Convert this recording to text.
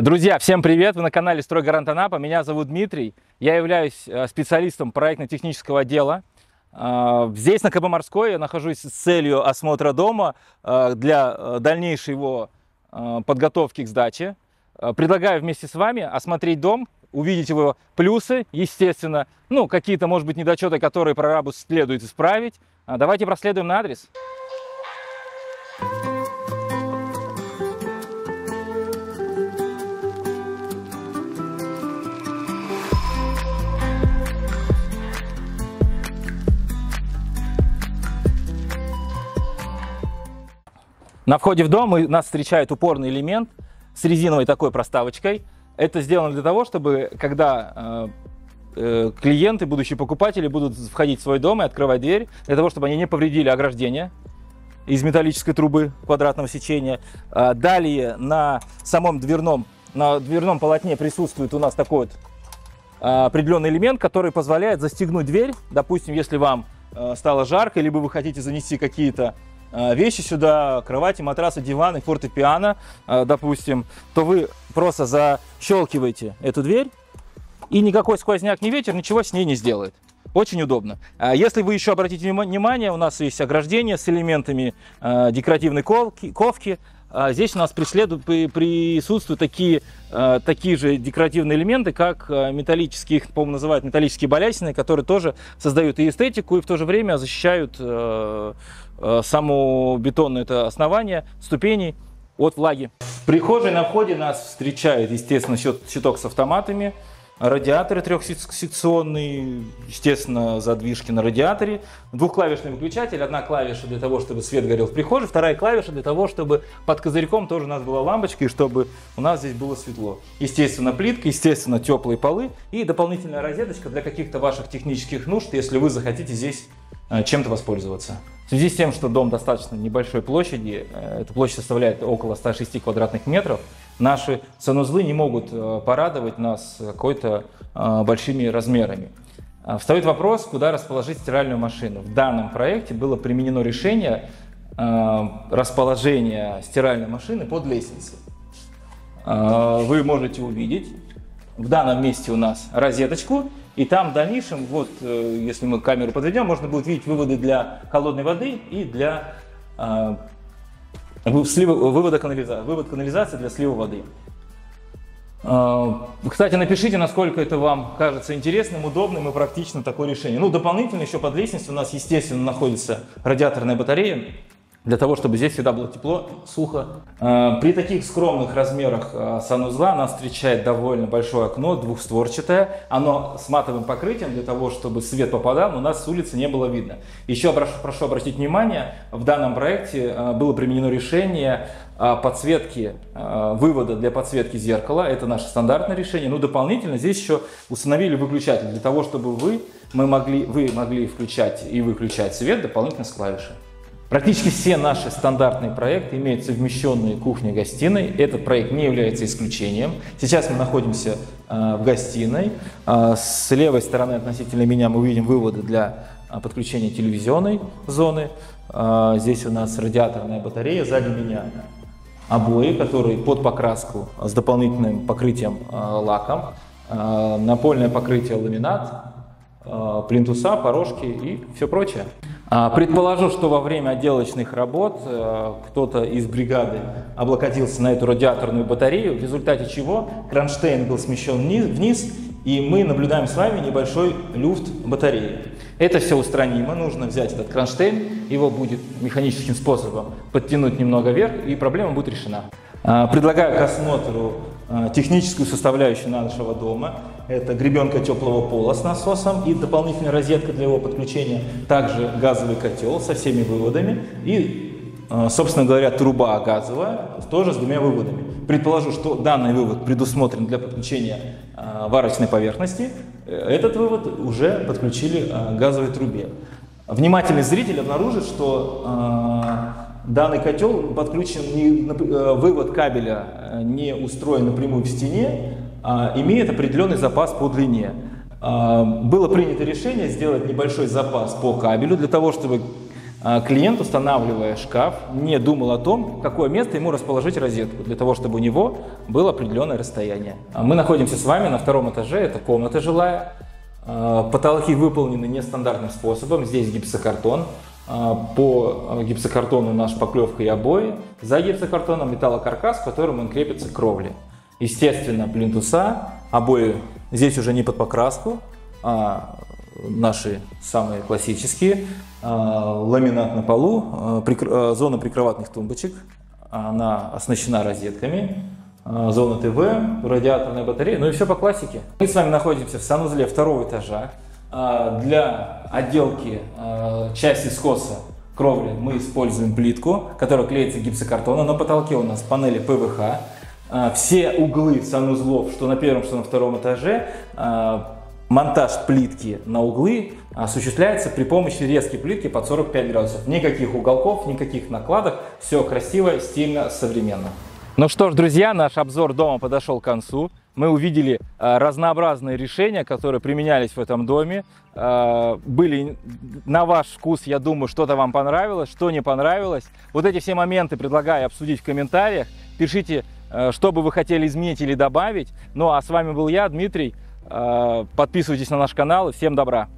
Друзья, всем привет! Вы на канале СтройГарант Анапа. Меня зовут Дмитрий. Я являюсь специалистом проектно-технического отдела. Здесь, на КП Морской, я нахожусь с целью осмотра дома для дальнейшей его подготовки к сдаче. Предлагаю вместе с вами осмотреть дом, увидеть его плюсы, естественно, какие-то, может быть, недочеты, которые прорабу следует исправить. Давайте проследуем на адрес. На входе в дом нас встречает упорный элемент с резиновой такой проставочкой. Это сделано для того, чтобы когда клиенты, будущие покупатели, будут входить в свой дом и открывать дверь, для того, чтобы они не повредили ограждение из металлической трубы квадратного сечения. Далее на самом дверном полотне присутствует у нас такой вот определенный элемент, который позволяет застегнуть дверь. Допустим, если вам стало жарко, либо вы хотите занести какие-то вещи сюда, кровати, матрасы, диваны, фортепиано, допустим, то вы просто защелкиваете эту дверь, и никакой сквозняк, ни ветер, ничего с ней не сделает. Очень удобно. Если вы еще обратите внимание, у нас есть ограждение с элементами декоративной ковки. Здесь у нас присутствуют такие же декоративные элементы, как металлические, их, по-моему, называют металлические балясины, которые тоже создают и эстетику, и в то же время защищают само бетонное это основание ступеней от влаги. В прихожей на входе нас встречает, естественно, щиток с автоматами, радиаторы трехсекционные, естественно, задвижки на радиаторе, двухклавишный выключатель, одна клавиша для того, чтобы свет горел в прихожей, вторая клавиша для того, чтобы под козырьком тоже у нас была лампочка, и чтобы у нас здесь было светло. Естественно, плитка, естественно, теплые полы и дополнительная розеточка для каких-то ваших технических нужд, если вы захотите здесь чем-то воспользоваться. В связи с тем, что дом достаточно небольшой площади, эта площадь составляет около 106 квадратных метров, наши санузлы не могут порадовать нас какой-то большими размерами. Встает вопрос, куда расположить стиральную машину. В данном проекте было применено решение расположения стиральной машины под лестницей. Вы можете увидеть в данном месте у нас розеточку. И там в дальнейшем, вот, если мы камеру подведем, можно будет видеть выводы для холодной воды и для вывод канализации для слива воды. Кстати, напишите, насколько это вам кажется интересным, удобным и практичным такое решение. Дополнительно еще под лестницей у нас, естественно, находится радиаторная батарея, для того, чтобы здесь всегда было тепло, сухо. При таких скромных размерах санузла нас встречает довольно большое окно, двухстворчатое. Оно с матовым покрытием, для того, чтобы свет попадал, но у нас с улицы не было видно. Еще прошу обратить внимание, в данном проекте было применено решение подсветки, вывода для подсветки зеркала. Это наше стандартное решение. Дополнительно здесь еще установили выключатель, для того, чтобы вы могли включать и выключать свет дополнительно с клавиши. Практически все наши стандартные проекты имеют совмещенные кухни и гостиной. Этот проект не является исключением. Сейчас мы находимся в гостиной. С левой стороны относительно меня мы увидим выводы для подключения телевизионной зоны. Здесь у нас радиаторная батарея. Сзади меня обои, которые под покраску с дополнительным покрытием лаком. Напольное покрытие ламинат, плинтуса, порожки и все прочее. Предположу, что во время отделочных работ кто-то из бригады облокотился на эту радиаторную батарею, в результате чего кронштейн был смещен вниз, и мы наблюдаем с вами небольшой люфт батареи. Это все устранимо, нужно взять этот кронштейн, его будет механическим способом подтянуть немного вверх, и проблема будет решена. Предлагаю к осмотру техническую составляющую нашего дома. Это гребенка теплого пола с насосом и дополнительная розетка для его подключения. Также газовый котел со всеми выводами и, собственно говоря, труба газовая тоже с двумя выводами. Предположу, что данный вывод предусмотрен для подключения варочной поверхности. Этот вывод уже подключили к газовой трубе. Внимательный зритель обнаружит, что данный котел подключен, вывод кабеля не устроен напрямую в стене, имеет определенный запас по длине. Было принято решение сделать небольшой запас по кабелю, для того, чтобы Клиент, устанавливая шкаф, не думал о том, в какое место ему расположить розетку, для того, чтобы у него было определенное расстояние. Мы находимся с вами на втором этаже, это комната жилая. Потолки выполнены нестандартным способом, здесь гипсокартон. По гипсокартону наш поклевка и обои, за гипсокартоном металлокаркас, к которому он крепится к кровле. Естественно, плинтуса, обои здесь уже не под покраску, а наши самые классические. Ламинат на полу, зона прикроватных тумбочек, она оснащена розетками, зона ТВ, радиаторная батарея, ну и все по классике. Мы с вами находимся в санузле второго этажа. Для отделки части скоса кровли мы используем плитку, которая клеится гипсокартоном. На потолке у нас панели ПВХ. Все углы санузлов, что на первом, что на втором этаже, монтаж плитки на углы осуществляется при помощи резки плитки под 45 градусов. Никаких уголков, никаких накладок. Все красиво, стильно, современно. Ну что ж, друзья, наш обзор дома подошел к концу. Мы увидели разнообразные решения, которые применялись в этом доме. Были на ваш вкус, я думаю, что-то вам понравилось, что не понравилось. Вот эти все моменты предлагаю обсудить в комментариях. Пишите, что бы вы хотели изменить или добавить. Ну а с вами был я, Дмитрий. Подписывайтесь на наш канал и всем добра!